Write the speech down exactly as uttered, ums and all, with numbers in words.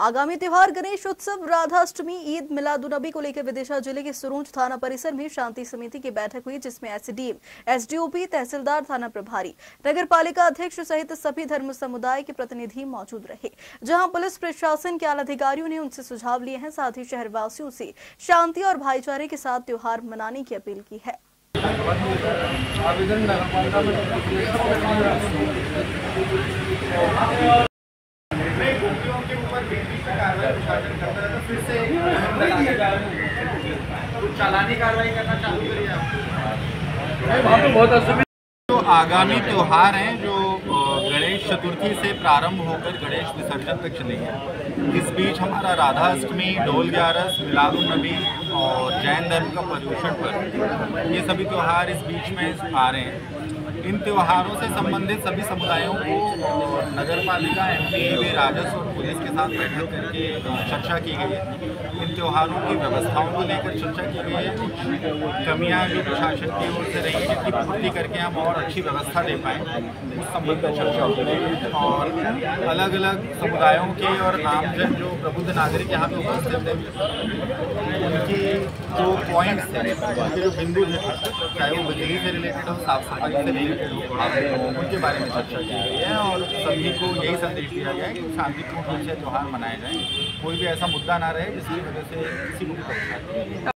आगामी त्यौहार गणेश उत्सव राधा अष्टमी ईद मिलादुन नबी को लेकर विदिशा जिले के सुरोंज थाना परिसर में शांति समिति की बैठक हुई, जिसमें एसडीएम, एसडीओपी, तहसीलदार, थाना प्रभारी, नगर पालिका अध्यक्ष सहित सभी धर्म समुदाय के प्रतिनिधि मौजूद रहे, जहां पुलिस प्रशासन के आला अधिकारियों ने उनसे सुझाव लिए हैं, साथ ही शहरवासियों से शांति और भाईचारे के साथ त्योहार मनाने की अपील की है। फिर से चालानी कार्रवाई करना चालू करिए। बहुत जो आगामी त्योहार हैं जो गणेश चतुर्थी से प्रारंभ होकर गणेश विसर्जन तक चलेंगे, इस बीच हमारा राधा अष्टमी, ढोल ग्यारस, मिलादुन नबी और जैन धर्म का पर्युषण पर्व, ये सभी त्योहार इस बीच में आ रहे हैं। इन त्योहारों से संबंधित सभी समुदायों को नगर पालिका, एन डी ए, राजस्व, पुलिस के साथ बैठक करके चर्चा की गई है। इन त्योहारों की व्यवस्थाओं को लेकर चर्चा की गई है। कुछ कमियाँ भी प्रशासन की ओर से रही है, जिसकी पूर्ति करके हम और अच्छी व्यवस्था दे पाएँ, उस संबंध में चर्चा हो रही। और अलग अलग समुदायों के और आमजन जो प्रबुद्ध नागरिक यहाँ पे उपस्थित हैं, उनकी जो पॉइंट्स हैं, उनके जो बिंदु हैं, चाहे वो बिजली से रिलेटेड हो, साफ सफाई से रिलेटेड हो, उनके बारे में चर्चा की गई है। और सभी को यही संदेश दिया गया है कि शांतिपूर्ण से त्यौहार मनाए जाएं, कोई भी ऐसा मुद्दा ना रहे जिसकी वजह से किसी को परेशानी हो।